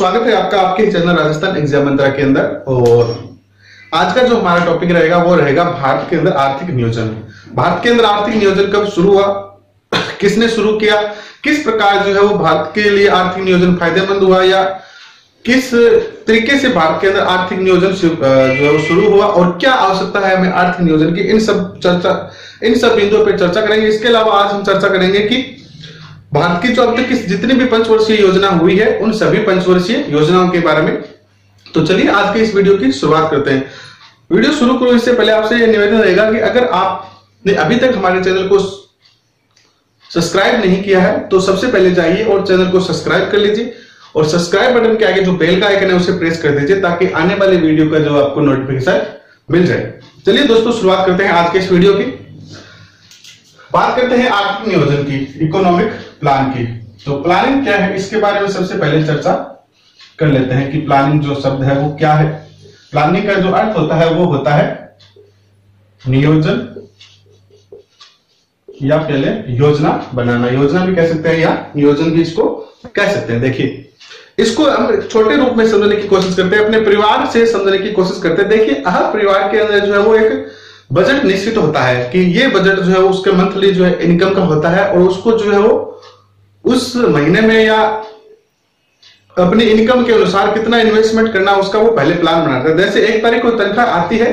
स्वागत है आपका आपके चैनल राजस्थान एग्जाम मंत्रा के अंदर। और आज का जो हमारा टॉपिक रहेगा वो रहेगा भारत के अंदर आर्थिक नियोजन। भारत के अंदर आर्थिक नियोजन कब शुरू हुआ, किसने शुरू किया, किस प्रकार जो है वो भारत के लिए आर्थिक नियोजन फायदेमंद हुआ या किस तरीके से भारत के अंदर आर्थिक नियोजन जो है वो शुरू हुआ और क्या आवश्यकता है हमें आर्थिक नियोजन की, इन सब बिंदुओं पर चर्चा करेंगे। इसके अलावा आज हम चर्चा करेंगे कि भारत की जो अब तक जितनी भी पंचवर्षीय योजना हुई है उन सभी पंचवर्षीय योजनाओं के बारे में। तो चलिए आज के इस वीडियो की शुरुआत करते हैं। वीडियो शुरू करो इससे पहले आपसे यह निवेदन रहेगा कि अगर आपने अभी तक हमारे चैनल को सब्सक्राइब नहीं किया है तो सबसे पहले जाइए और चैनल को सब्सक्राइब कर लीजिए और सब्सक्राइब बटन के आगे जो बेल का आइकन है उसे प्रेस कर दीजिए ताकि आने वाले वीडियो का जो आपको नोटिफिकेशन मिल जाए। चलिए दोस्तों शुरुआत करते हैं आज के इस वीडियो की। बात करते हैं आर्थिक नियोजन की, इकोनॉमिक प्लान की। तो प्लानिंग क्या है इसके बारे में सबसे पहले चर्चा कर लेते हैं कि प्लानिंग जो शब्द है वो क्या है। प्लानिंग का जो अर्थ होता है वो होता है नियोजन या पहले योजना बनाना, योजना भी कह सकते हैं या नियोजन भी इसको कह सकते हैं। देखिए इसको हम छोटे रूप में समझने की कोशिश करते हैं, अपने परिवार से समझने की कोशिश करते हैं। देखिए हर परिवार के अंदर जो है वो एक बजट निश्चित होता है कि ये बजट जो है उसके मंथली जो है इनकम का होता है और उसको जो है वो उस महीने में या अपनी इनकम के अनुसार कितना इन्वेस्टमेंट करना उसका वो पहले प्लान बनाता है। जैसे 1 तारीख को तनख्वाह आती है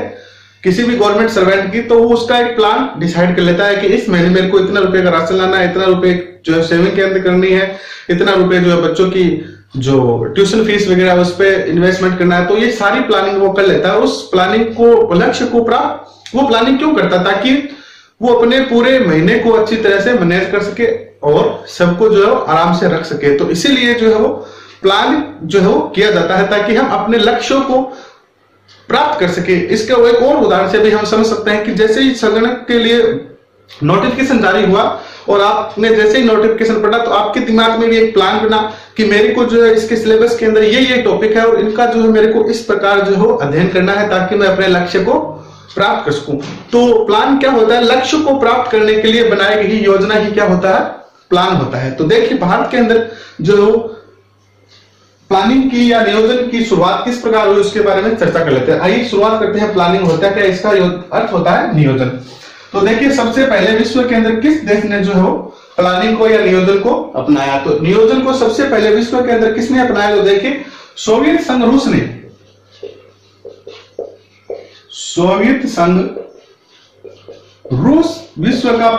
किसी भी गवर्नमेंट सर्वेंट की तो वो उसका एक प्लान डिसाइड कर लेता है कि इस महीने मेरे को इतना रुपए का राशन लाना है, इतना रुपए जो है सेविंग के अंदर करनी है, इतना रुपए जो है बच्चों की जो ट्यूशन फीस वगैरह उस पर इन्वेस्टमेंट करना है। तो ये सारी प्लानिंग वो कर लेता है। उस प्लानिंग को लक्ष्य को प्राप्त वो प्लानिंग क्यों करता, ताकि वो अपने पूरे महीने को अच्छी तरह से मैनेज कर सके और सबको जो है आराम से रख सके। तो इसीलिए जो है वो प्लान जो है वो किया जाता है ताकि हम अपने लक्ष्यों को प्राप्त कर सके। इसके एक और उदाहरण से भी हम समझ सकते हैं कि जैसे ही संगणक के लिए नोटिफिकेशन जारी हुआ और आपने जैसे ही नोटिफिकेशन पढ़ा तो आपके दिमाग में भी एक प्लान बना कि मेरे को जो है इसके सिलेबस के अंदर ये टॉपिक है और इनका जो है मेरे को इस प्रकार जो है अध्ययन करना है ताकि मैं अपने लक्ष्य को प्राप्त कर सकूं। तो प्लान क्या होता है, लक्ष्य को प्राप्त करने के लिए बनाई गई योजना ही क्या होता है, प्लान होता है। तो देखिए भारत के अंदर जो प्लानिंग की या नियोजन की शुरुआत किस प्रकार हुई उसके बारे में चर्चा कर लेते हैं। आइए शुरुआत करते हैं। प्लानिंग होता क्या, इसका अर्थ होता है नियोजन। तो देखिए सबसे पहले विश्व के अंदर किस देश ने जो है प्लानिंग को या नियोजन को अपनाया, तो नियोजन को सबसे पहले विश्व के अंदर किसने अपनाया, तो देखिए सोवियत संघ रूस ने, सोवियत संघ रूस विश्व का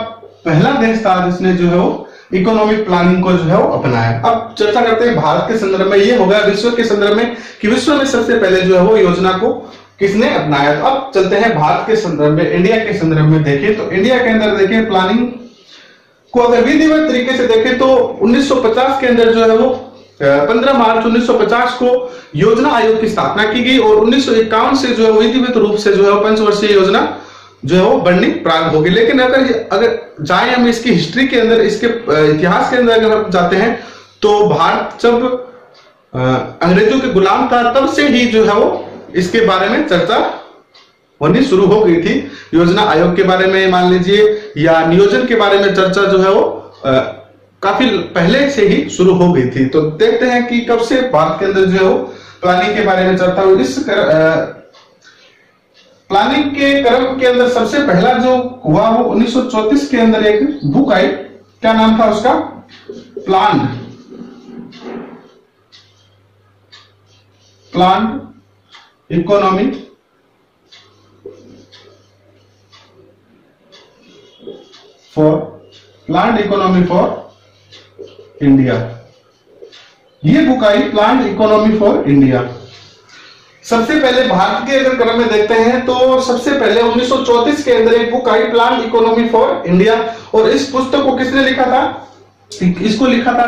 पहला देश था जिसने जो है वो इकोनॉमिक प्लानिंग को जो है वो अपनाया। अब चर्चा करते हैं भारत के संदर्भ में, ये होगा विश्व के संदर्भ में कि विश्व में सबसे पहले जो है वो योजना को किसने अपनाया। तो अब चलते हैं भारत के संदर्भ में, इंडिया के संदर्भ में देखें तो इंडिया के अंदर देखें प्लानिंग को अगर विधिवत तरीके से देखें तो 1950 के अंदर जो है वो 15 मार्च 1950 को योजना आयोग की स्थापना की गई और 1951 से जो है विधिवत रूप से जो है पंचवर्षीय योजना जो है वो बननी प्रारंभ होगी। लेकिन अगर जाए हम इसकी हिस्ट्री के अंदर, इसके इतिहास के अंदर अगर हम जाते हैं तो भारत जब अंग्रेजों के गुलाम था तब से ही जो है वो इसके बारे में चर्चा होनी शुरू हो गई थी। योजना आयोग के बारे में मान लीजिए या नियोजन के बारे में चर्चा जो है वो काफी पहले से ही शुरू हो गई थी। तो देखते हैं कि कब से भारत के अंदर जो है प्लानिंग के बारे में चर्चा हुई। इस प्लानिंग के क्रम के अंदर सबसे पहला जो हुआ वो 1934 के अंदर एक बुक आई, क्या नाम था उसका, प्लान इकोनॉमी फॉर इंडिया, ये book I plan economy for India. सबसे पहले भारत के अगर क्रम में देखते हैं तो सबसे पहले 1934 के अंदर एक book I plan economy for India और इस पुस्तक को किसने लिखा था, इसको लिखा था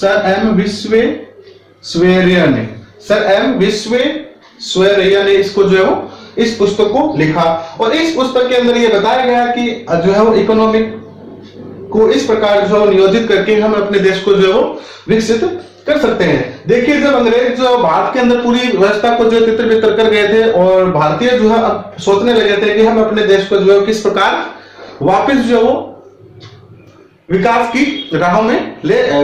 सर एम विश्वेश्वरैया ने, सर एम विश्वेश्वरैया ने इसको जो है वो इस पुस्तक को लिखा और इस पुस्तक के अंदर ये बताया गया कि जो है वो इकोनॉमिक को इस प्रकार जो नियोजित करके हम अपने देश को जो है वो विकसित कर सकते हैं। देखिए, जब अंग्रेज भारत के अंदर पूरी व्यवस्था को जो तितर बितर कर गए थे और भारतीय जो है अब सोचने लगे थे कि हम अपने देश को जो है किस प्रकार वापस जो वो विकास की राहों में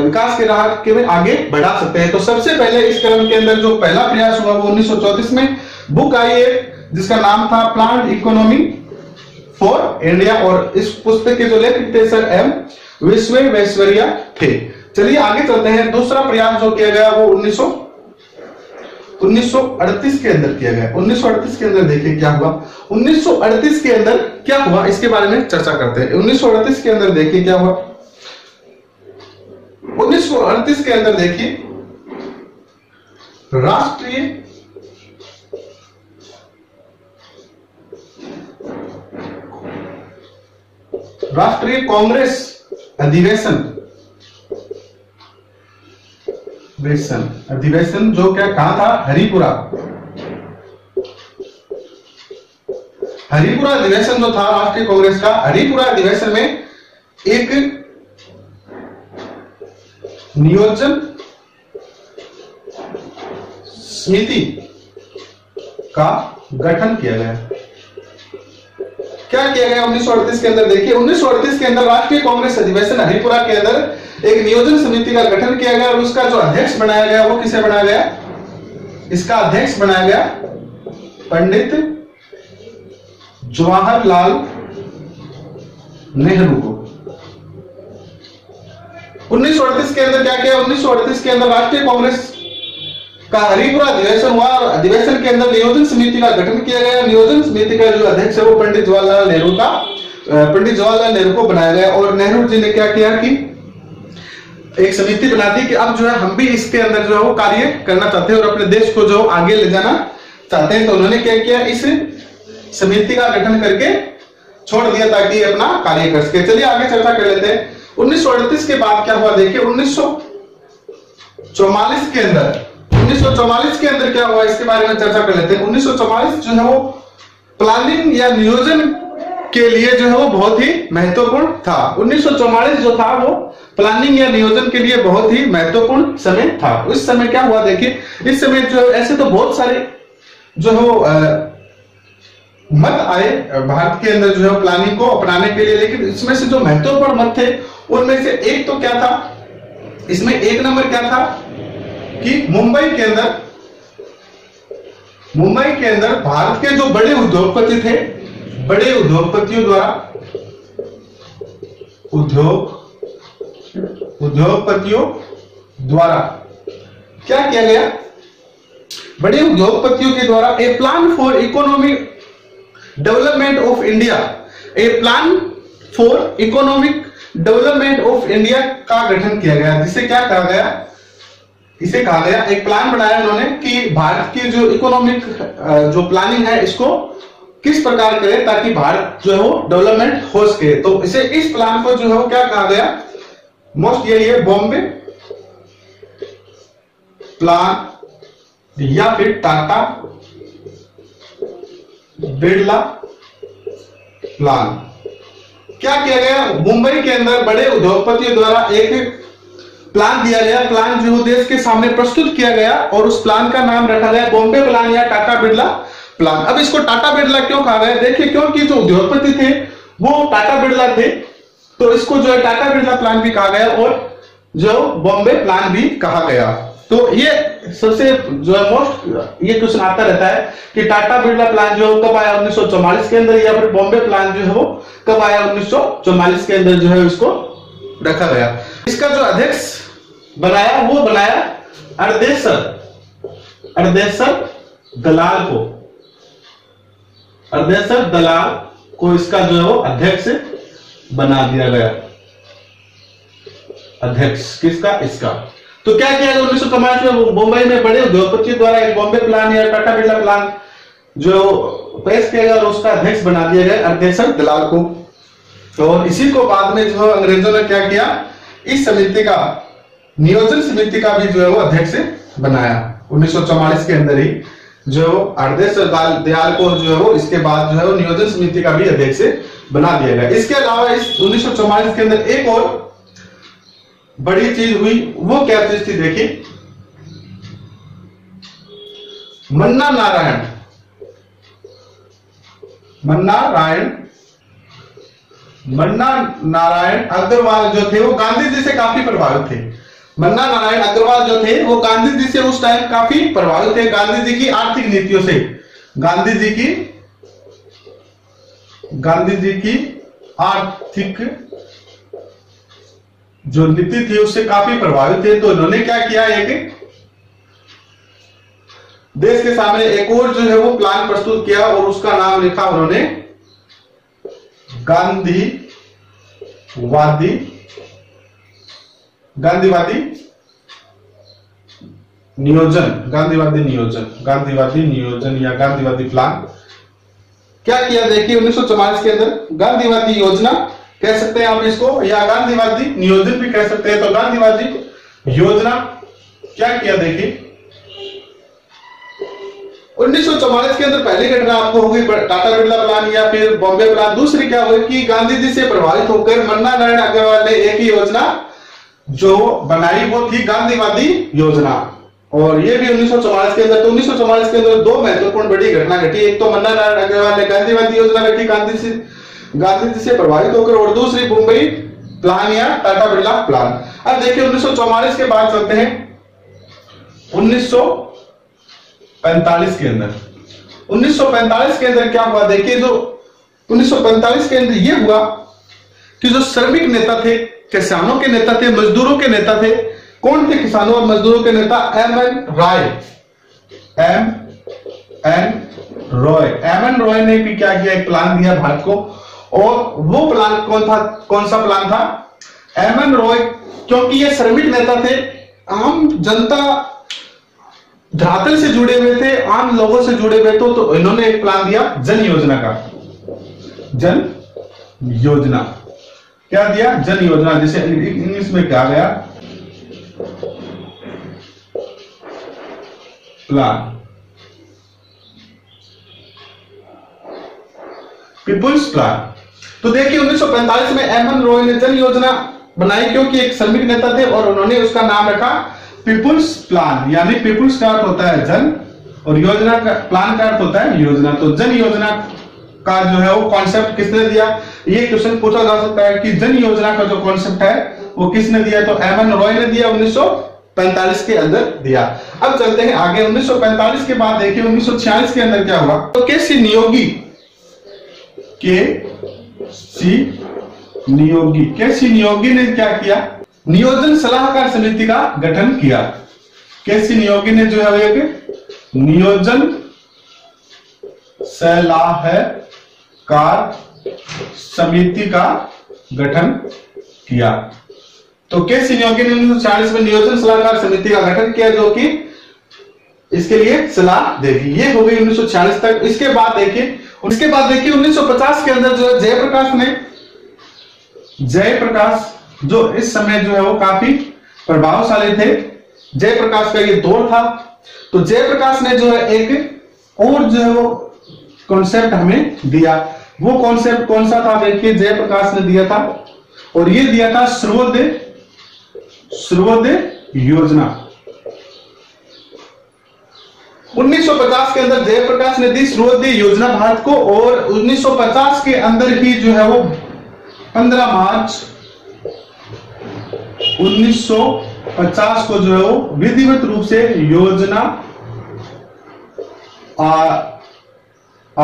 विकास की राह के में आगे बढ़ा सकते हैं। तो सबसे पहले इस क्रम के अंदर जो पहला प्रयास हुआ वो 1934 में बुक आई है जिसका नाम था प्लान इकोनॉमी फॉर इंडिया और इस पुस्तक के जो लेखक थे सर एम विश्वेश्वरैया थे। चलिए आगे चलते हैं। दूसरा प्रयास जो किया गया वो 1938 के अंदर किया गया। 1938 के अंदर देखिए क्या हुआ। 1938 के अंदर क्या हुआ इसके बारे में चर्चा करते हैं। 1938 के अंदर देखिए क्या हुआ। 1938 के अंदर देखिए राष्ट्रीय कांग्रेस अधिवेशन जो क्या कहा था, हरिपुरा अधिवेशन जो था राष्ट्रीय कांग्रेस का। हरिपुरा अधिवेशन में एक नियोजन समिति का गठन किया गया। क्या किया गया 1938 के अंदर देखिए। 1938 के अंदर राष्ट्रीय कांग्रेस अधिवेशन हरिपुरा के अंदर एक नियोजन समिति का गठन किया गया और उसका जो अध्यक्ष बनाया गया वो किसे बनाया गया, इसका अध्यक्ष बनाया गया पंडित जवाहरलाल नेहरू को। 1938 के अंदर क्या किया, 1938 के अंदर राष्ट्रीय कांग्रेस का हरिपुरा अधिवेशन हुआ और अधिवेशन के अंदर नियोजन समिति का गठन किया गया। नियोजन समिति का जो अध्यक्ष है वो पंडित जवाहरलाल नेहरू को बनाया गया और नेहरू जी ने क्या किया कि एक समिति बना दी कि अब जो है हम भी इसके अंदर जो है वो कार्य करना चाहते हैं और अपने देश को जो आगे ले जाना चाहते हैं। तो उन्होंने क्या किया, इस समिति का गठन करके छोड़ दिया ताकि अपना कार्य कर सके। चलिए आगे चर्चा कर लेते हैं। 1938 के बाद क्या हुआ देखिए। 1944 के अंदर क्या हुआ इसके बारे में चर्चा कर लेते हैं। 1944 जो है वो प्लानिंग या नियोजन के लिए जो है वो बहुत ही महत्वपूर्ण था। 1944 जो था वो प्लानिंग या नियोजन के लिए बहुत ही महत्वपूर्ण समय था। उस समय क्या हुआ देखिए, इस समय जो ऐसे तो बहुत सारे जो है वो मत आए भारत के अंदर जो है प्लानिंग को अपनाने के लिए, लेकिन इसमें से जो महत्वपूर्ण मत थे उनमें से एक तो क्या था, इसमें एक नंबर क्या था कि मुंबई के अंदर भारत के जो बड़े उद्योगपति थे, बड़े उद्योगपतियों द्वारा क्या किया गया, बड़े उद्योगपतियों के द्वारा a plan for economic development of India, a plan for economic development of India का गठन किया गया। जिसे क्या कहा गया, इसे कहा गया एक प्लान बनाया उन्होंने कि भारत की जो इकोनॉमिक जो प्लानिंग है इसको किस प्रकार करें ताकि भारत जो है वो डेवलपमेंट हो सके। तो इसे इस प्लान को जो है वो क्या कहा गया, मोस्ट यही है बॉम्बे प्लान या फिर टाटा बिड़ला प्लान। क्या किया गया, मुंबई के अंदर बड़े उद्योगपतियों द्वारा एक प्लान दिया गया, प्लान जो देश के सामने प्रस्तुत किया गया और उस प्लान का नाम रखा गया बॉम्बे प्लान या टाटा बिड़ला प्लान। अब इसको टाटा बिड़ला क्यों कहा गया देखिए, क्योंकि जो उद्योगपति थे वो टाटा बिड़ला थे तो इसको जो है टाटा बिड़ला प्लान भी कहा गया और जो बॉम्बे प्लान भी कहा गया। तो ये सबसे जो है मोस्ट ये क्वेश्चन आता रहता है कि टाटा बिड़ला प्लान जो कब आया 1944 के अंदर या फिर बॉम्बे प्लान जो है वो कब आया 1944 के अंदर जो है इसको रखा गया। इसका जो अध्यक्ष बनाया वो बनाया अर्देशर दलाल को इसका जो है वो अध्यक्ष बना दिया गया, अध्यक्ष किसका, इसका। तो क्या किया 1944 में मुंबई में बड़े उद्योगपतियों द्वारा एक बॉम्बे प्लान या टाटा बिड़ला प्लान जो पेश किया गया और उसका अध्यक्ष बना दिया गया अर्देशर दलाल को। और इसी को बाद में जो अंग्रेजों ने क्या किया, इस समिति का नियोजन समिति का भी जो है वो अध्यक्ष बनाया 1944 के अंदर ही, जो अर्देशर दलाल को जो है वो इसके बाद जो है वो नियोजन समिति का भी अध्यक्ष बना दिया गया। इसके अलावा इस 1944 के अंदर एक और बड़ी चीज हुई, वो क्या चीज थी देखिए, मन्नारायण अग्रवाल जो थे वो गांधी जी से काफी प्रभावित थे। मन्नारायण अग्रवाल जो थे वो गांधी जी से उस टाइम काफी प्रभावित थे, गांधी जी की आर्थिक नीतियों से, गांधी जी की आर्थिक जो नीति थी उससे काफी प्रभावित थे। तो इन्होंने क्या किया, एक देश के सामने एक और जो है वो प्लान प्रस्तुत किया और उसका नाम लिखा उन्होंने गांधीवादी नियोजन या गांधीवादी प्लान। क्या किया देखिए, 1944 के अंदर गांधीवादी योजना कह सकते हैं आप इसको, या गांधीवादी नियोजन भी कह सकते हैं। तो गांधीवादी योजना क्या किया देखिए, 1944 के अंदर पहली घटना आपको होगी टाटा बिड़ला प्लान या फिर बॉम्बे प्लान। दूसरी क्या हुई कि गांधी जी से प्रभावित होकर मन्नारायण अग्रवाल ने एक ही योजना जो बनाई वो थी गांधीवादी योजना, और ये भी 1944 के अंदर। तो 1944 के अंदर दो महत्वपूर्ण बड़ी घटना घटी, एक तो मन्नारायण अग्रवाल ने गांधीवादी योजना रखी गांधी जी से प्रभावित होकर, और दूसरी मुंबई प्लान या टाटा बिड़ला प्लान। अब देखिए 1944 के बाद चलते हैं 1945 के अंदर। 1945 के अंदर क्या हुआ देखिए, जो 1945 के अंदर ये हुआ कि जो श्रमिक नेता थे, किसानों के नेता थे, मजदूरों के नेता थे, कौन थे किसानों और मजदूरों के नेता? एम एन रॉय ने भी क्या किया, एक प्लान दिया भारत को, और वो प्लान कौन सा प्लान था? एम एन रॉय, क्योंकि ये श्रमिक नेता थे, आम जनता धरातल से जुड़े हुए थे, आम लोगों से जुड़े हुए थे, तो इन्होंने एक प्लान दिया जन योजना। क्या दिया? जन योजना, जिसे इंग्लिश में कहा गया प्लान। People's plan. तो देखिए 1945 में एम एन रॉय ने जन योजना बनाई, क्योंकि एक श्रमिक नेता थे, और उन्होंने उसका नाम रखा पीपुल्स प्लान, यानी पीपुल्स का अर्थ होता है जन और योजना का, प्लान का अर्थ होता है योजना। तो जन योजना का जो है वो कॉन्सेप्ट किसने दिया, ये क्वेश्चन पूछा जा सकता है कि जन योजना का जो कॉन्सेप्ट है वो किसने दिया? तो एम एन रॉय ने दिया, 1945 के अंदर दिया। अब चलते हैं आगे 1945 के बाद देखिए 1946 के अंदर क्या हुआ। तो के सी नियोगी ने क्या किया, नियोजन सलाहकार समिति का गठन किया। के सी नियोगी ने जो है एक नियोजन सलाहकार समिति का गठन किया। तो के सी नियोगी ने 1946 में नियोजन सलाहकार समिति का गठन किया, जो कि इसके लिए सलाह देगी। ये हो गई 1946 तक। इसके बाद देखिए 1950 के अंदर जो है जयप्रकाश जो इस समय जो है वो काफी प्रभावशाली थे, जयप्रकाश का ये दौर था। तो जयप्रकाश ने जो है एक और जो है वो कॉन्सेप्ट हमें दिया, वो कॉन्सेप्ट कौन सा था देखिए, जयप्रकाश ने दिया था, और ये दिया था सर्वोदय योजना। 1950 के अंदर जयप्रकाश ने दी सर्वोदय योजना भारत को, और 1950 के अंदर ही जो है वो 15 मार्च 1950 को जो है वो विधिवत रूप से योजना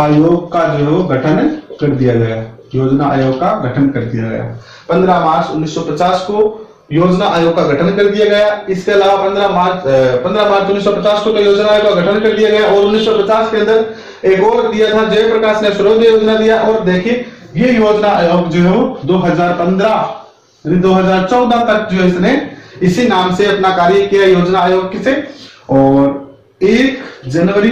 आयोग का जो है वो गठन कर दिया गया, योजना आयोग का गठन कर दिया गया। 15 मार्च 1950 को योजना आयोग का गठन कर दिया गया। इसके अलावा 15 मार्च 1950 को तो योजना आयोग का गठन कर दिया गया, और 1950 के अंदर एक और दिया था, जयप्रकाश ने सर्वोदय योजना दिया। और देखिए ये योजना आयोग जो है वो 2014 तक जो इसने इसी नाम से अपना कार्य किया, योजना आयोग से, और 1 जनवरी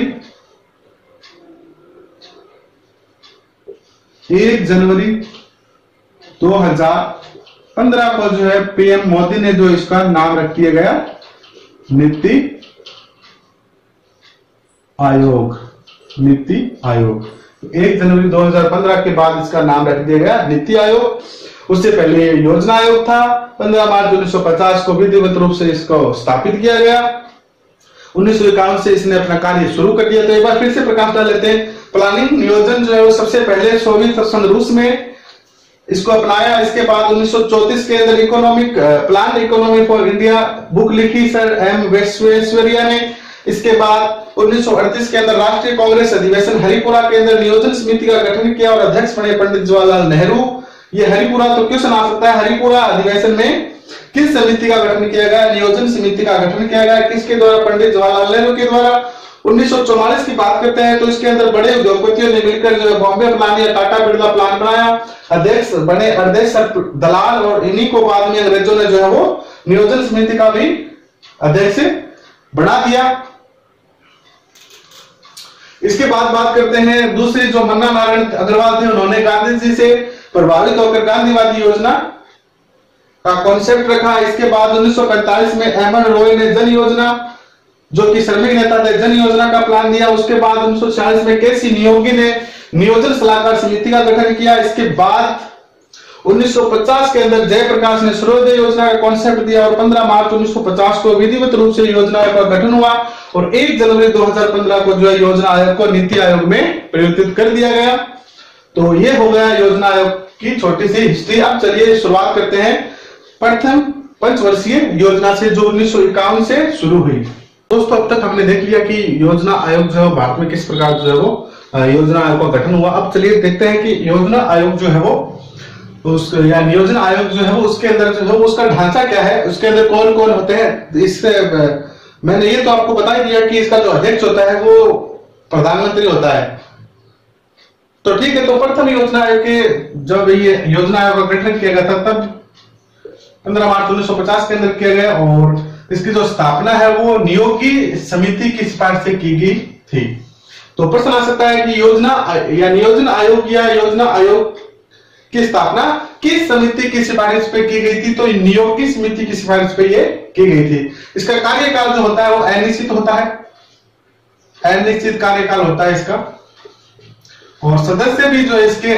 2015 को जो है पीएम मोदी ने जो इसका नाम रख दिया गया नीति आयोग। 1 जनवरी 2015 के बाद इसका नाम रख दिया गया नीति आयोग। उससे पहले योजना आयोग था। 15 मार्च 1950 को विधिवत रूप से इसको स्थापित किया गया, 1951 से इसने अपना कार्य शुरू कर दिया। तो एक बार फिर से प्रकाश डाल लेते हैं, प्लानिंग नियोजन जो है वो सबसे पहले सोवियत संघ रूस में इसको अपनाया। इसके बाद 1934 के अंदर economic plan economy for India book लिखी सर एम विश्वेश्वरैया ने। इसके बाद 1938 के अंदर राष्ट्रीय कांग्रेस अधिवेशन हरिपुरा के अंदर नियोजन समिति का गठन किया और अध्यक्ष बने पंडित जवाहरलाल नेहरू। ये हरिपुरा तो क्वेश्चन आ सकता है, हरिपुरा अधिवेशन में किस समिति का गठन किया गया, नियोजन समिति का गठन किया गया किसके द्वारा, पंडित जवाहरलाल नेहरू के द्वारा। 1944 की बात करते हैं तो इसके अंदर बड़े उद्योगपतियों ने मिलकर जो है बॉम्बे प्लान या टाटा बिड़ला प्लान बनाया, अध्यक्ष बने अर्देशर दलाल और इन्हीं को बाद में अंग्रेजों ने जो है वो नियोजन समिति का भी अध्यक्ष बना दिया। इसके बाद बात करते हैं दूसरी जो मन्नारायण अग्रवाल थे, उन्होंने गांधी जी से प्रभावित होकर गांधीवादी योजना का कॉन्सेप्ट रखा। इसके बाद 1945 में एम एन रॉय ने जन योजना, जो कि श्रमिक नेता थे, जन योजना का प्लान दिया। उसके बाद 1946 में के सी नियोगी ने नियोजन सलाहकार समिति का गठन किया। इसके बाद 1950 के अंदर जयप्रकाश ने सर्वोदय योजना का कॉन्सेप्ट दिया और 15 मार्च 1950 को विधिवत रूप से योजना का गठन हुआ और 1 जनवरी 2015 को जो है योजना आयोग को नीति आयोग में परिवर्तित कर दिया गया। तो ये हो गया योजना आयोग की छोटी सी हिस्ट्री। अब चलिए शुरुआत करते हैं प्रथम पंचवर्षीय योजना से जो 1951 से शुरू हुई। दोस्तों अब तक हमने देख लिया कि योजना आयोग जो है भारत में किस प्रकार जो है वो योजना आयोग का गठन हुआ। अब चलिए देखते हैं कि योजना आयोग जो है वो या नियोजन आयोग जो है वो उसके अंदर जो है उसका ढांचा क्या है, उसके अंदर कौन कौन होते हैं। इससे मैंने ये तो आपको बता ही दिया कि इसका जो अध्यक्ष होता है वो प्रधानमंत्री होता है। तो ठीक है, तो प्रथम योजना आयोग के जब ये योजना आयोग का गठन किया गया था तब 15 मार्च 1950 के अंदर किया गया और इसकी जो स्थापना है वो नियोगी समिति की सिफारिश से की गई थी। तो प्रश्न आ सकता है कि योजना या नियोजन आयोग या योजना आयोग की स्थापना किस समिति की सिफारिश पे की गई थी, तो नियोगी समिति की सिफारिश पे ये की गई थी। इसका कार्यकाल जो होता है वो अनिश्चित होता है, अनिश्चित कार्यकाल होता है इसका और सदस्य भी जो इसके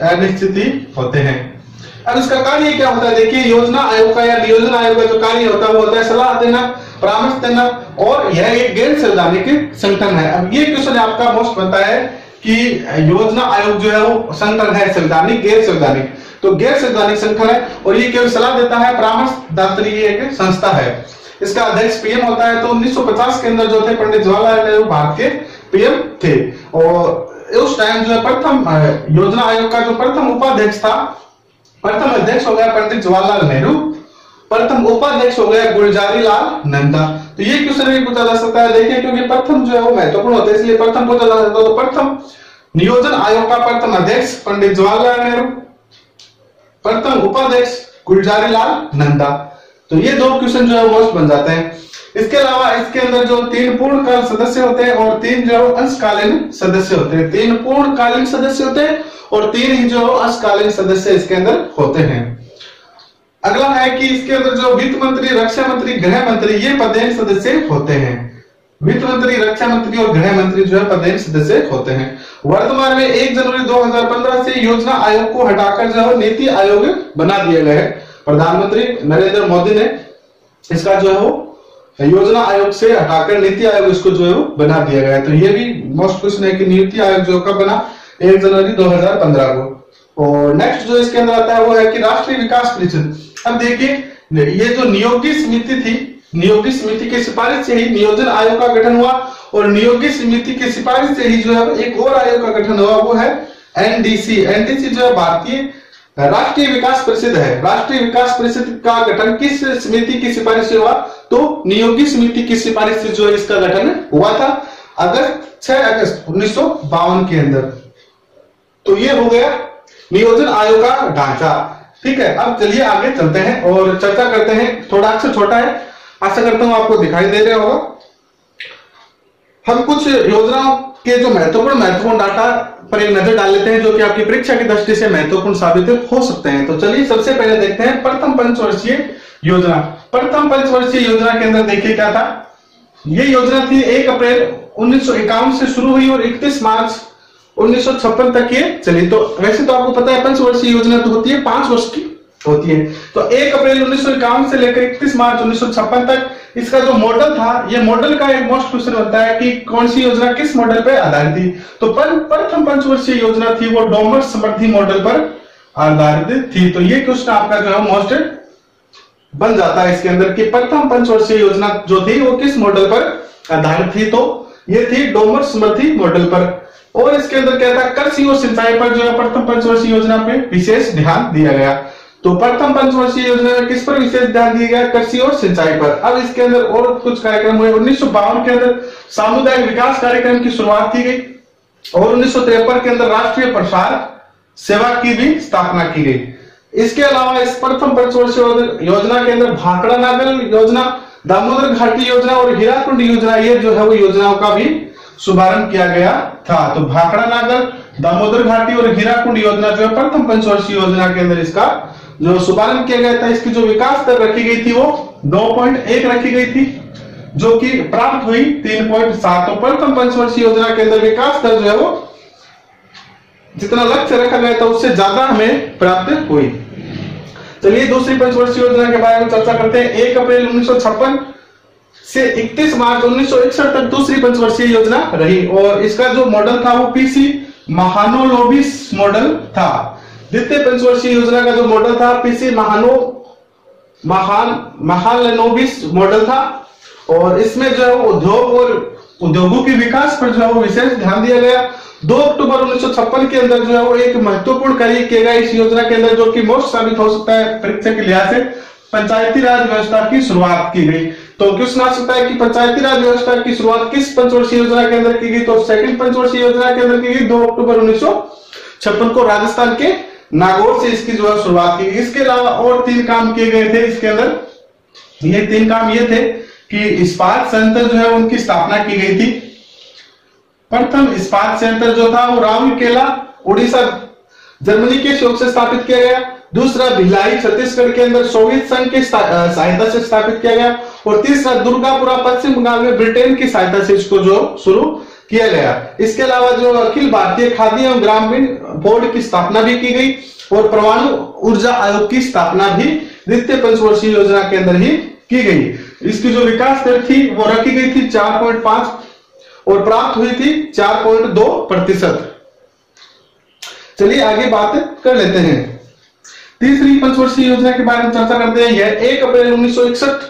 अनिश्चित ही होते हैं। अब इसका कार्य क्या होता है, देखिए योजना आयोग का या नियोजन आयोग का जो कार्य होता है वो होता है सलाह देना, परामर्श देना और यह एक गैर संवैधानिक संगठन है। अब ये क्वेश्चन आपका मोस्ट बनता है कि योजना आयोग जो है वो संगठन है संवैधानिक गैर संवैधानिक, तो गैर संवैधानिक संगठन है और ये केवल सलाह देता है, परामर्शदात्री एक संस्था है। इसका अध्यक्ष पीएम होता है। तो 1950 के अंदर जो थे पंडित जवाहरलाल नेहरू भारत के पीएम थे और उस टाइम जो है प्रथम योजना आयोग का जो प्रथम उपाध्यक्ष था, प्रथम अध्यक्ष हो गया पंडित जवाहरलाल नेहरू, प्रथम उपाध्यक्ष हो गया गुलजारी लाल नंदा। तो ये क्वेश्चन भी पूछा जा सकता है, देखिए क्योंकि प्रथम जो है वो महत्वपूर्ण होता है इसलिए प्रथम पूछा जा सकता है। तो प्रथम नियोजन आयोग का प्रथम अध्यक्ष पंडित जवाहरलाल नेहरू, प्रथम उपाध्यक्ष गुलजारी लाल नंदा। तो ये दो क्वेश्चन जो है मोस्ट बन जाते हैं। इसके अलावा इसके अंदर जो 3 पूर्णकाल सदस्य होते हैं और 3 जो अंशकालीन सदस्य होते हैं, 3 पूर्णकालीन सदस्य होते हैं और 3 ही जो अंशकालीन सदस्य इसके अंदर होते हैं। अगला है कि इसके अंदर जो वित्त मंत्री, रक्षा मंत्री, गृह मंत्री ये पदेन सदस्य होते हैं। वित्त मंत्री, रक्षा मंत्री और गृह मंत्री जो है पदेन सदस्य होते हैं। वर्तमान में 1 जनवरी 2015 से योजना आयोग को हटाकर जो है नीति आयोग बना दिया गया है। प्रधानमंत्री नरेंद्र मोदी ने इसका जो है वो योजना आयोग से हटाकर नीति आयोग इसको जो है वो बना दिया गया है। तो ये भी मोस्ट क्वेश्चन है कि नीति आयोग जो कब बना, 1 जनवरी 2015 को। और नेक्स्ट जो इसके अंदर आता है वो है कि राष्ट्रीय विकास परिषद। अब देखिए ये जो नियोगी समिति थी, नियोगी समिति की सिफारिश से ही नियोजन आयोग का गठन हुआ और नियोगी समिति की सिफारिश से ही जो है एक और आयोग का गठन हुआ, वो है एनडीसी। एनडीसी जो है भारतीय राष्ट्रीय विकास परिषद है। राष्ट्रीय विकास परिषद का गठन किस समिति की सिफारिश से हुआ, तो नियोगी समिति की सिफारिश से जो है इसका गठन हुआ था 6 अगस्त 1952 के अंदर। तो ये हो गया नियोजन आयोग का ढांचा। ठीक है, अब चलिए आगे चलते हैं और चर्चा करते हैं। थोड़ा अक्सर छोटा है, आशा करता हूं आपको दिखाई दे रहा होगा। हम कुछ योजनाओं के जो महत्वपूर्ण डाटा पर एक नजर डाल लेते हैं जो कि आपकी परीक्षा की दृष्टि से महत्वपूर्ण साबित हो सकते हैं। तो चलिए सबसे पहले देखते हैं प्रथम पंचवर्षीय योजना। प्रथम पंचवर्षीय योजना के अंदर देखिए क्या था। ये योजना थी 1 अप्रैल 1951 से शुरू हुई और 31 मार्च 1956 तक ये चली। तो वैसे तो आपको पता है पंचवर्षीय योजना तो होती है 5 वर्ष की होती है। तो 1 अप्रैल 1951 से लेकर 31 मार्च 1956 तक इसका जो मॉडल था, ये मॉडल का एक मोस्ट क्वेश्चन होता है कि कौन सी योजना किस मॉडल पर आधारित थी। तो प्रथम पंचवर्षीय योजना थी वो डोमर समर्थी मॉडल पर आधारित थी। तो ये क्वेश्चन आपका जो है मोस्ट बन जाता है इसके अंदर कि प्रथम पंचवर्षीय योजना जो थी वो किस मॉडल पर आधारित थी। तो ये थी डोमर समर्थी मॉडल पर। और इसके अंदर क्या था, कृषि और सिंचाई पर जो है प्रथम पंचवर्षीय योजना पे विशेष ध्यान दिया गया। तो प्रथम पंचवर्षीय योजना में किस पर विशेष ध्यान दिया गया, कृषि और सिंचाई पर। अब इसके अंदर और कुछ कार्यक्रम हुए। 1952 के अंदर सामुदायिक विकास कार्यक्रम की शुरुआत की गई और 1953 के अंदर राष्ट्रीय प्रसार सेवा की भी स्थापना की गई। इसके अलावा इस प्रथम पंचवर्षीय योजना के अंदर भाखड़ा नागल योजना, दामोदर घाटी योजना और हीराकुंड योजना, ये जो है वो योजनाओं का भी शुभारंभ किया गया था। तो भाखड़ा नागल, दामोदर घाटी और हीराकुंड योजना जो है प्रथम पंचवर्षीय योजना के अंदर इसका जो शुभारंभ किया गया था। इसकी जो विकास दर रखी गई थी वो 9.1 रखी गई थी, जो कि प्राप्त हुई 3.7। तो प्रथम पंचवर्षीय योजना के अंदर विकास दर जो है वो जितना लक्ष्य रखा गया था उससे ज्यादा हमें प्राप्त हुई। चलिए दूसरी पंचवर्षीय योजना के बारे में चर्चा करते हैं। 1 अप्रैल 1956 से 31 मार्च 1961 तक दूसरी पंचवर्षीय योजना रही और इसका जो मॉडल था वो पीसी महालनोबिस मॉडल था। द्वितीय पंचवर्षीय योजना का जो मॉडल था पीसी महालनोबिस मॉडल था और इसमें जो है उद्योग और उद्योगों के विकास पर जो है वो विशेष ध्यान दिया गया। 2 अक्टूबर 1956 के अंदर जो है वो एक महत्वपूर्ण कार्य किया गया इस योजना के अंदर, जो कि मोस्ट साबित हो सकता है परीक्षा के लिहाज से। पंचायती राज व्यवस्था की शुरुआत की गई। तो क्वेश्चन आ सकता है कि पंचायती राज व्यवस्था की शुरुआत किस पंचवर्षीय योजना के अंदर की गई, तो सेकंड पंचवर्षीय योजना के अंदर की गई। 2 अक्टूबर 1956 को राजस्थान के नागौर से इसकी जो है शुरुआत की। इसके अलावा और 3 काम किए गए थे इसके अंदर। ये 3 काम ये थे कि इस्पात संयंत्र जो है उनकी स्थापना की गई थी। प्रथम इस्पात संयंत्र जो था वो राउरकेला उड़ीसा जर्मनी के सहयोग से स्थापित किया गया। दूसरा भिलाई छत्तीसगढ़ के अंदर सोवियत संघ की सहायता से स्थापित किया गया और तीसरा दुर्गापुरा पश्चिम बंगाल में ब्रिटेन की सहायता से इसको जो शुरू किया गया। इसके अलावा जो अखिल भारतीय खाद्य एवं ग्रामीण बोर्ड की स्थापना भी की गई और परमाणु ऊर्जा आयोग की स्थापना भी द्वितीय पंचवर्षीय योजना के अंदर ही की गई। इसकी जो विकास दर थी वो रखी गई थी 4.5 और प्राप्त हुई थी 4.2%। चलिए आगे बात कर लेते हैं। तीसरी पंचवर्षीय योजना के बारे में चर्चा करते हैं। यह 1 अप्रैल 1961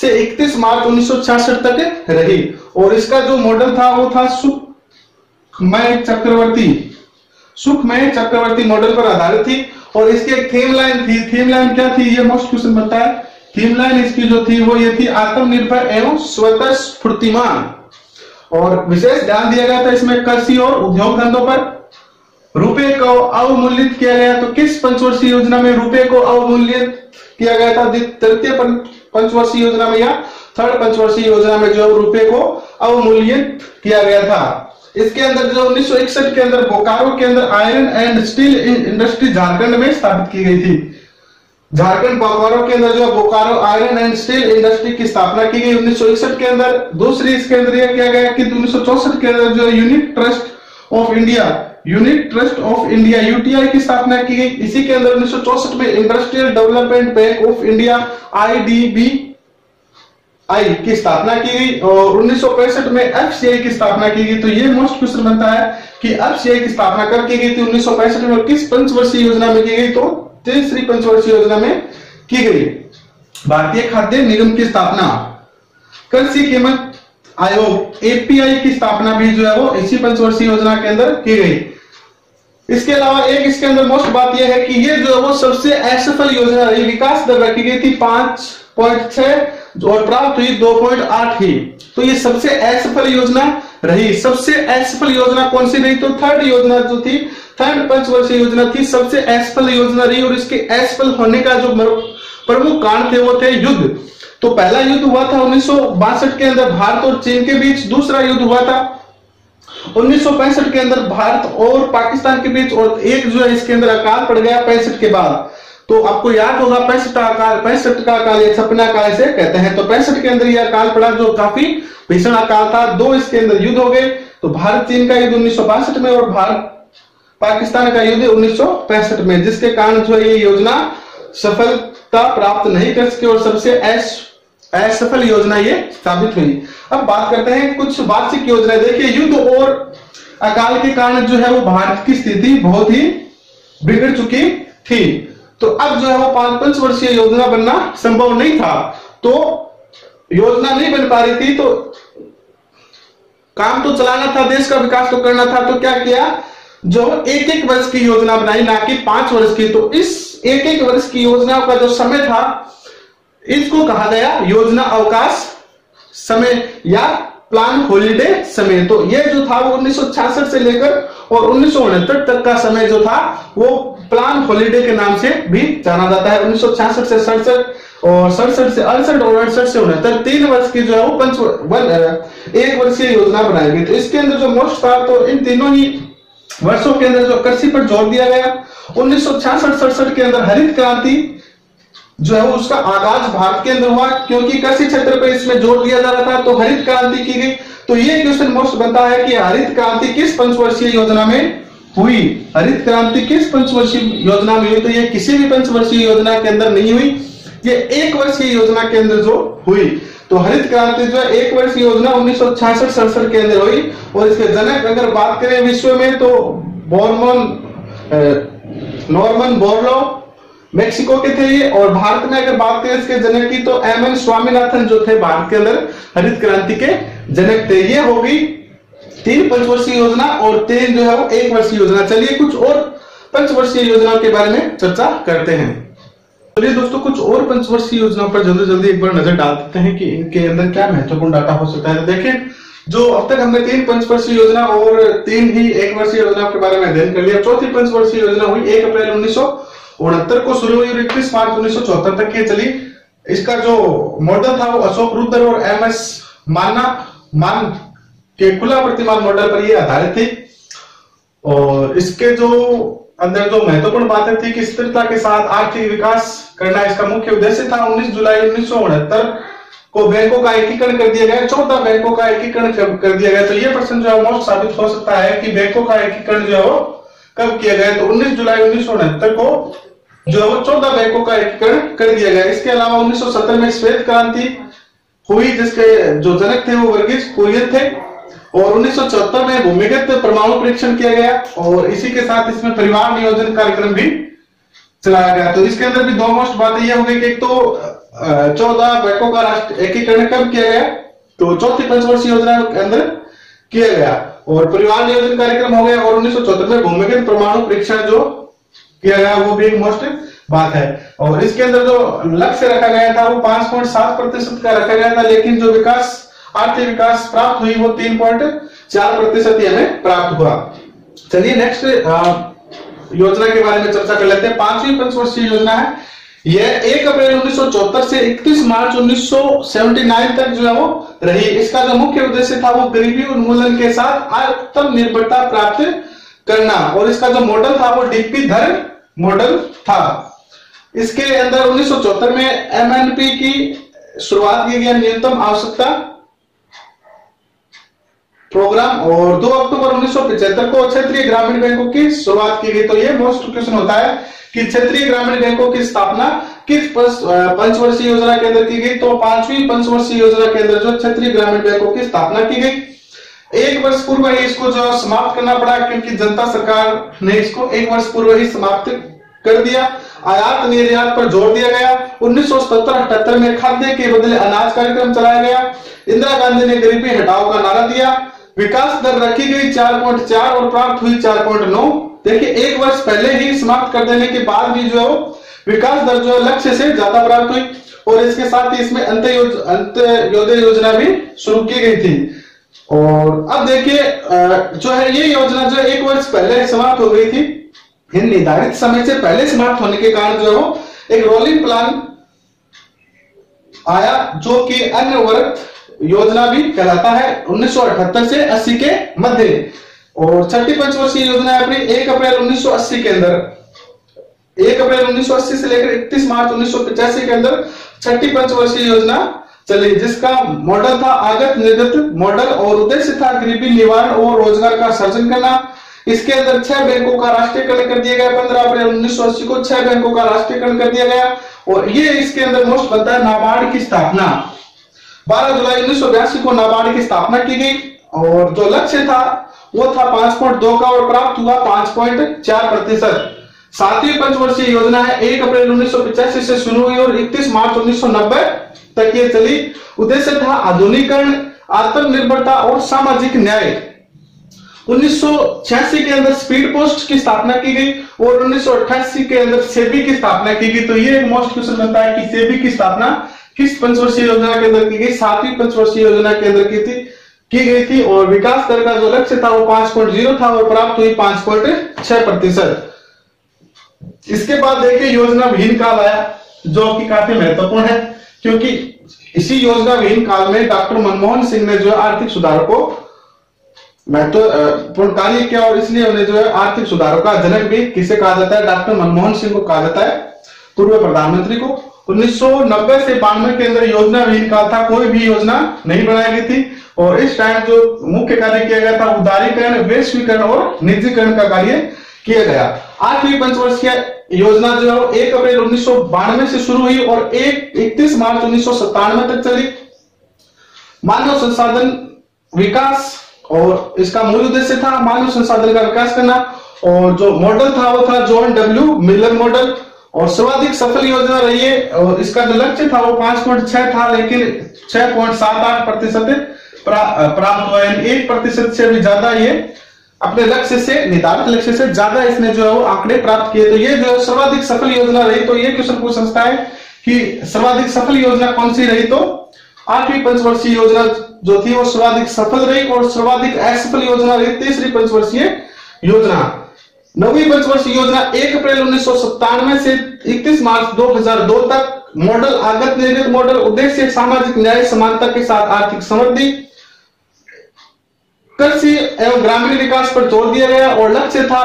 से 31 मार्च 1966 तक रही और इसका जो मॉडल था वो था सुखमय चक्रवर्ती मॉडल पर आधारित थी और इसकी एक थीम लाइन थी। थीम लाइन क्या थी, ये मोस्ट क्वेश्चन बनता है। थीम लाइन इसकी जो थी वो ये थी, आत्मनिर्भर एवं स्वतः स्फूर्तिमान। और विशेष ध्यान दिया गया था इसमें कृषि और उद्योग धंधों पर। रुपए को अवमूल्यित किया गया। तो किस पंचवर्षीय योजना में रुपए को अवमूल्यित किया गया था, तृतीय पंचवर्षीय योजना में या थर्ड पंचवर्षीय योजना में जो रुपए को अवमूल्यित किया गया था। इसके अंदर जो 1961 के अंदर बोकारो के अंदर iron and steel industry Jharkhand में स्थापित की गई थी। झारखंड बोकारो के अंदर जो Bokaro iron and steel industry की स्थापना की गई 1961 के अंदर। दूसरी इसके अंदर यह किया गया कि 1964 के अंदर जो unit trust of India UTI की स्थापना की गई। इसी के अंदर 1964 में industrial development bank of India IDBI की स्थापना की गई और 1965 में FCI की स्थापना की गई। तो ये मोस्ट क्वेश्चन बनता है कि FCI की स्थापना कब की गई थी, 1965 में, और किस पंचवर्षीय योजना में की गई, तो तीसरी पंचवर्षीय योजना में की गई। भारतीय खाद्य निगम की स्थापना, कृषि कीमत आयोग API की स्थापना भी जो है वो इसी पंचवर्षीय योजना के अंदर की गई। इसके अलावा एक इसके अंदर मोस्ट बात यह है कि ये जो है वो सबसे असफल योजना रही। विकास दर रखी गई थी 5.6 और प्राप्त हुई 2.8 ही। तो ये सबसे असफल योजना रही। सबसे असफल योजना कौन सी रही, तो थर्ड योजना जो थी, थर्ड पंचवर्षीय योजना थी, सबसे असफल योजना रही। और इसके असफल होने का जो प्रमुख कारण थे वो थे युद्ध। तो पहला युद्ध हुआ था 1962 के अंदर भारत और चीन के बीच। दूसरा युद्ध हुआ था 1965 के अंदर भारत और पाकिस्तान के बीच और एक जो है इसके अंदर अकाल पड़ गया 65 के बाद। तो आपको याद होगा 65 का अकाल या सपना अकाल से कहते हैं। तो 65 के अंदर यह अकाल पड़ा जो काफी भीषण अकाल था। 2 इसके अंदर युद्ध हो गए। तो भारत चीन का युद्ध 1962 में और भारत पाकिस्तान का युद्ध 1965 में, जिसके कारण जो है ये योजना सफलता प्राप्त नहीं कर सके और सबसे असफल योजना ये साबित हुई। अब बात करते हैं कुछ वार्षिक योजना। देखिए, युद्ध और अकाल के कारण जो है वो भारत की स्थिति बहुत ही बिगड़ चुकी थी, तो अब जो है वो पंचवर्षीय योजना बनना संभव नहीं था, तो योजना नहीं बन पा रही थी। तो काम तो चलाना था, देश का विकास तो करना था, तो क्या किया, जो एक एक वर्ष की योजना बनाई, ना कि 5 वर्ष की। तो इस एक एक वर्ष की योजना का जो समय था इसको कहा गया योजना अवकाश समय या प्लान हॉलीडे समय। तो ये जो था वो 1966 से लेकर और 1969 तक का समय जो था वो प्लान हॉलीडे के नाम से भी जाना जाता है। 1966 से 67 और 67 से 68 और 68 से 69 3 वर्ष की जो है वो एक वर्षीय योजना बनाई गई। तो इसके अंदर जो मोस्ट था, तो इन तीनों ही वर्षों के अंदर जो कृषि पर जोर दिया गया। 1966-67 के अंदर हरित क्रांति जो है वो उसका आगाज भारत के अंदर हुआ, क्योंकि कृषि क्षेत्र पर इसमें जोर दिया जा रहा था, तो हरित क्रांति की गई। तो ये क्वेश्चन मोस्ट बनता है कि हरित क्रांति किस पंचवर्षीय योजना में हुई, हरित क्रांति किस पंचवर्षीय योजना में हुई। तो ये किसी भी पंचवर्षीय योजना के अंदर नहीं हुई, ये एक वर्षीय योजना के अंदर जो हुई। तो हरित क्रांति जो है एक वर्षीय योजना 1966-67 के अंदर हुई। और इसके जनक अगर बात करें विश्व में, तो नॉर्मन बोरलो मेक्सिको के थे ये। और भारत में अगर बात करें इसके जनक की, तो एम एन स्वामीनाथन जो थे भारत के अंदर हरित क्रांति के जनक थे। ये होगी 3 पंचवर्षीय योजना और 3 जो है वो 1 वर्षीय योजना। चलिए कुछ और पंचवर्षीय योजना के बारे में चर्चा करते हैं। चलिए दोस्तों, कुछ और पंचवर्षीय योजनाओं पर जल्दी जल्दी एक बार नजर डाल देते हैं कि इनके अंदर क्या महत्वपूर्ण डाटा हो सकता है। देखिए, जो अब तक हमने 3 पंचवर्षीय योजना और 3 ही 1 वर्षीय योजना के बारे में अध्ययन कर लिया। 4थी पंचवर्षीय योजना हुई 1 अप्रैल 1969 को शुरू हुई और 31 मार्च 1974 तक की चली। इसका जो मॉडल था वो अशोक रुद्र और MS मान के खुला प्रतिमान मॉडल पर यह आधारित थी। और इसके जो अंदर जो महत्वपूर्ण बातें थी कि स्थिरता के साथ आर्थिक विकास करना इसका मुख्य उद्देश्य था। 19 जुलाई 1969 को बैंकों का एकीकरण कर दिया गया, 14 बैंकों का एकीकरण कर दिया गया। तो ये प्रश्न जो है मोस्ट साबित हो सकता है कि बैंकों का एकीकरण जो है वो कब किया गया। तो 19 जुलाई 1969 को जो है वो 14 बैंकों का एकीकरण कर दिया गया। इसके अलावा 1970 में श्वेत क्रांति हुई, जिसके जो जनक थे वो वर्गीज कुरियन थे। और 1974 में भूमिगत परमाणु परीक्षण किया गया और इसी के साथ इसमें परिवार नियोजन कार्यक्रम भी चलाया गया। तो इसके अंदर भी 2 मोस्ट बातें यह हो गई कि एक तो 14 बैंकों का राष्ट्रीय एकीकरण कब किया गया, तो 4थी पंचवर्षीय योजना के अंदर किया गया और परिवार नियोजन कार्यक्रम हो गया। और 1974 में भूमिगत परमाणु परीक्षण जो किया गया वो भी एक मोस्ट बात है। और इसके अंदर जो लक्ष्य रखा गया था वो 5.7% का रखा गया था, लेकिन जो विकास आर्थिक विकास प्राप्त हुई वो 3.4% ही हमें प्राप्त हुआ। चलिए नेक्स्ट योजना के बारे में चर्चा कर लेते हैं। 5वीं पंचवर्षीय योजना है, यह 1 अप्रैल 1974 से 31 मार्च 1979 तक जो है वो रही। इसका जो मुख्य उद्देश्य था वो गरीबी उन्मूलन के साथ आत्मनिर्भरता प्राप्त करना और इसका जो मॉडल था वो डीपी धर मॉडल था। इसके अंदर 1974 में MNP की शुरुआत की गई, न्यूनतम आवश्यकता प्रोग्राम। और 2 अक्टूबर 1975 को क्षेत्रीय ग्रामीण बैंकों की शुरुआत की गई। तो ये मोस्ट क्वेश्चन होता है कि क्षेत्रीय ग्रामीण बैंकों की स्थापना किस पंचवर्षीय योजना के अंदर की गई। तो 5वीं पंचवर्षीय योजना के अंदर जो क्षेत्रीय ग्रामीण बैंकों की स्थापना की गई। 1 वर्ष पूर्व ही इसको जो समाप्त करना पड़ा, क्योंकि जनता सरकार ने इसको 1 वर्ष पूर्व ही समाप्त कर दिया। आयात निर्यात पर जोर दिया गया। 1977-78 में खाद्य के बदले अनाज कार्यक्रम चलाया गया। इंदिरा गांधी ने गरीबी हटाओ का नारा दिया। विकास दर रखी गई 4.4 और प्राप्त हुई 4.9। देखिए, 1 वर्ष पहले ही समाप्त कर देने के बाद भी जो विकास दर जो लक्ष्य से ज्यादा प्राप्त हुई। और इसके साथ ही इसमें अंत्योदय योजना भी शुरू की गई थी। और अब देखिए जो है ये योजना जो 1 वर्ष पहले समाप्त हो गई थी। इन निर्धारित समय से पहले समाप्त होने के कारण जो है एक रोलिंग प्लान आया, जो कि अनवरत योजना भी कहलाता है, 1978 से 80 के मध्य। और 6थी पंचवर्षीय योजना अपनी 1 अप्रैल 1980 के अंदर, 1 अप्रैल 1980 से लेकर 31 मार्च 1985 के अंदर 6थी पंचवर्षीय योजना चली, जिसका मॉडल था आगत निर्गत मॉडल और उद्देश्य था गरीबी निवारण और रोजगार का सृजन करना। इसके अंदर 6 बैंकों का राष्ट्रीयकरण कर दिया गया। 15 अप्रैल 1980 को 6 बैंकों का राष्ट्रीयकरण कर दिया गया। और ये इसके अंदर मोस्ट बनता है नाबार्ड की स्थापना। 12 जुलाई 1982 को नाबार्ड की स्थापना की गई और जो लक्ष्य था वो था 5.2 का और प्राप्त हुआ 5.4%। सातवीं पंचवर्षीय योजना है 1 अप्रैल 1985 से शुरू हुई और 31 मार्च 1990 तक ये चली। उद्देश्य था आधुनिकीकरण, आत्मनिर्भरता और सामाजिक न्याय। 1986 के अंदर स्पीड पोस्ट की स्थापना की गई और 1988 के अंदर सेबी की स्थापना की गई। तो ये एक मोस्ट क्वेश्चन बनता है कि सेबी की स्थापना किस पंचवर्षीय योजना के अंदर की गई? सातवीं पंचवर्षीय योजना के अंदर की गई थी और विकास दर का जो लक्ष्य था वो 5.0 था और प्राप्त हुई 5.6%। इसके बाद देखिए योजना विहीन काल आया जो कि काफी महत्वपूर्ण है, क्योंकि इसी योजना विहीन काल में डॉक्टर मनमोहन सिंह ने जो आर्थिक सुधारों को महत्वपूर्ण कार्य किया और इसलिए उन्हें जो है आर्थिक सुधारों का जनक भी किसे कहा जाता है? डॉक्टर मनमोहन सिंह को कहा जाता है, पूर्व प्रधानमंत्री को। 1990 से 92 के अंदर योजना विहीन काल था, कोई भी योजना नहीं बनाई गई थी और इस टाइम जो मुख्य कार्य किया गया था उदारीकरण, वैश्वीकरण और निजीकरण का कार्य किया गया। आठवीं पंचवर्षीय योजना जो है 1 अप्रैल 1992 से शुरू हुई और 31 मार्च 1997 तक चली। मानव संसाधन विकास और इसका मूल उद्देश्य था मानव संसाधन का विकास करना और जो मॉडल था वो था जॉन डब्ल्यू मिलर मॉडल और सर्वाधिक सफल योजना रही है और इसका जो लक्ष्य था वो 5.6 था लेकिन 6.78% प्राप्त हुआ, 1% से भी ज्यादा ये अपने लक्ष्य से, निर्धारित लक्ष्य से ज्यादा इसने जो है वो आंकड़े प्राप्त किए। तो ये जो सर्वाधिक सफल योजना रही, तो ये क्वेश्चन पूछ सकता है कि सर्वाधिक सफल योजना कौन सी रही? तो आठवीं पंचवर्षीय योजना जो थी वो सर्वाधिक सफल रही और सर्वाधिक असफल योजना रही तीसरी पंचवर्षीय योजना। नवीं पंचवर्षीय योजना 1 अप्रैल 1997 से 31 मार्च 2002 तक। मॉडल आगत निर्गत मॉडल। उद्देश्य सामाजिक न्याय, समानता के साथ आर्थिक समृद्धि, कृषि एवं ग्रामीण विकास पर जोर दिया गया और लक्ष्य था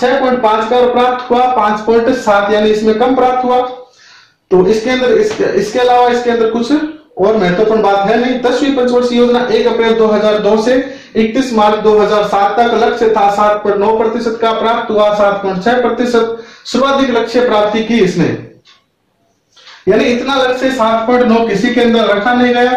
6.5 का और प्राप्त हुआ 5.7, यानी इसमें कम प्राप्त हुआ। तो इसके अंदर इसके अलावा इसके अंदर कुछ और महत्वपूर्ण बात है नहीं। 10वीं पंचवर्षीय योजना 1 अप्रैल 2002 से 31 मार्च 2007 तक। लक्ष्य था 7.9% का, प्राप्त हुआ 7.6%। सर्वाधिक लक्ष्य प्राप्ति की इसने, यानी इतना लक्ष्य 7.9 किसी के अंदर रखा नहीं गया।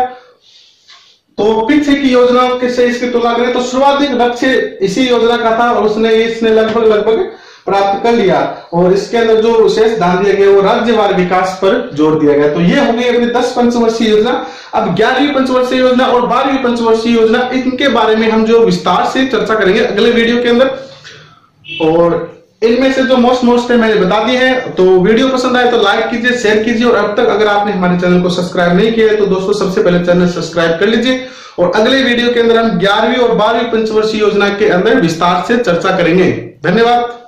तो पीछे की योजनाओं के से इसकी तुलना करें तो सर्वाधिक लक्ष्य इसी योजना का था और उसने इसने लगभग प्राप्त कर लिया और इसके अंदर जो विशेष ध्यान दिया गया वो राज्यवार विकास पर जोर दिया गया। तो ये हो गई अपनी 10 पंचवर्षीय योजना। अब 11वीं पंचवर्षीय योजना और 12वीं पंचवर्षीय योजना, इनके बारे में हम जो विस्तार से चर्चा करेंगे अगले वीडियो के अंदर और इनमें से जो मोस्ट है मैंने बता दी है। तो वीडियो पसंद आए तो लाइक कीजिए, शेयर कीजिए और अब तक अगर आपने हमारे चैनल को सब्सक्राइब नहीं किया है तो दोस्तों सबसे पहले चैनल सब्सक्राइब कर लीजिए और अगले वीडियो के अंदर हम 11वीं और 12वीं पंचवर्षीय योजना के अंदर विस्तार से चर्चा करेंगे। धन्यवाद।